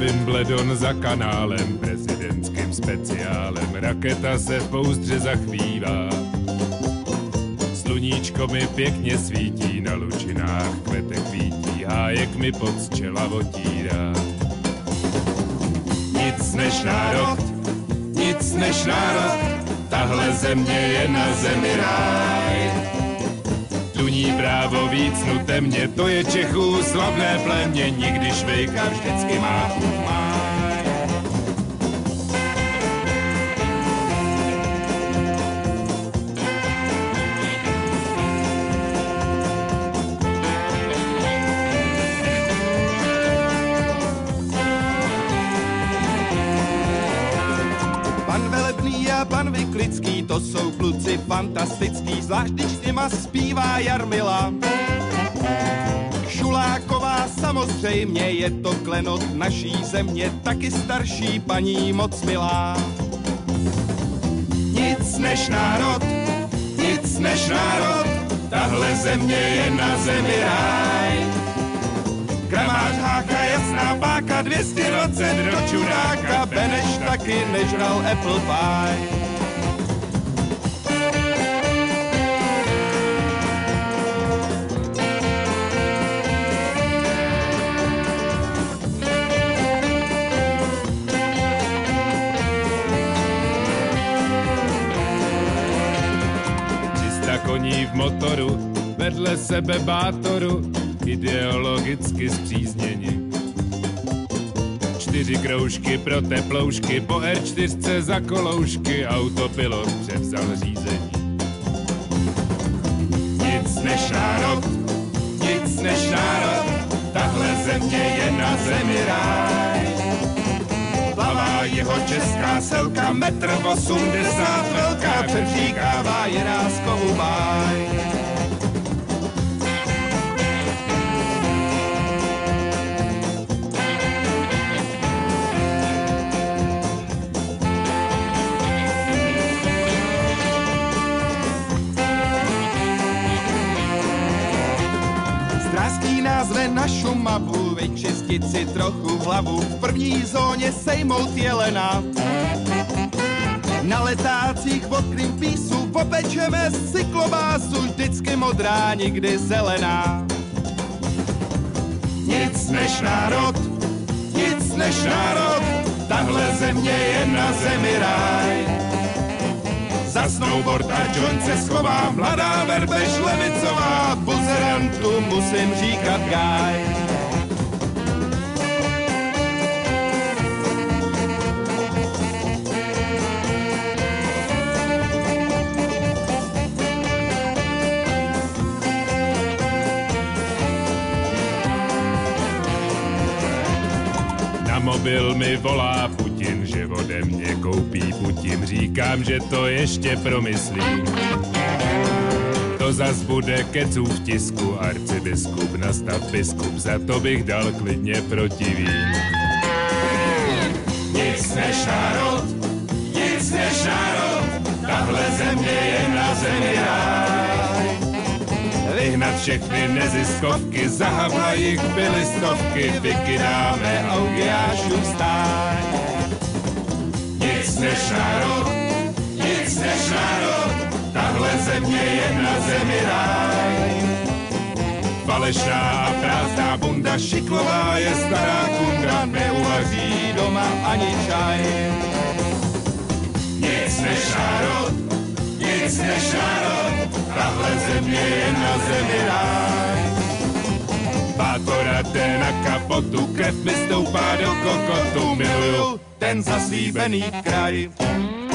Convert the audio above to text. Wimbledon za kanálem, prezidentským speciálem, raketa se v pouzdře zachvívá. Sluníčko mi pěkně svítí, na lučinách kvete kvítí, hájek mi pod z čela otírá. Nic než národ, nic než národ, tahle země je na zemi ráj. Tuní právo vícnu temně, to je Čechů slavné plemě, nikdy švejka vždycky má Koumáj. Pan Velebný a pan Vyklický, to jsou kluci fantastický, zvlášť když s nima zpívá Jarmila Šuláková, samozřejmě je to klenot naší země, taky starší paní moc milá. Nic než národ, tahle země je na zemi ráj. Kramář Hácha, jasná páka, 220 do čuráka, Beneš taky nežral Apple Pie. Koní v motoru, vedle sebe bátoru, ideologicky zpřízněni. 4 kroužky pro teploušky, po R4 za koloušky, autopilot převzal řízení. Nic než národ, tahle země je na zemi ráj. Plavá jeho česká selka, 1,80 m velká, předříkává je nás Koumáj. Zdrastí nás ve na Šumavu, vyčistit si trochu hlavu, v první zóně sejmout jelena. Na letácích od Greenpeaceu popečeme z cyklobásu, vždycky modrá, nikdy zelená. Nic než národ, tahle země je na zemi ráj. Za snowboard a Jones se schová, mladá verbež levicová, buzerantu musím říkat gáj. Na mobil mi volá Putin, že ode mě koupí Putin, říkám, že to ještě promyslím. To zas bude keců v tisku, arcibiskup nastav biskup, za to bych dal klidně protivý. Nic než národ, tahle země je na zemi ráj. Vyhnat všechny neziskovky, zahavla jich byly stovky, vykydáme augiášův stáj. Nic než národ, tahle země je na zemi ráj. Falešná a prázdná bunda, šiklová je stará kunda, neuvaří doma ani čaj. Nic než národ, tahle země je na zemi ráj. Bátora jde na kapotu, krev mi stoupá do kokotu, miluju ten zaslíbený kraj.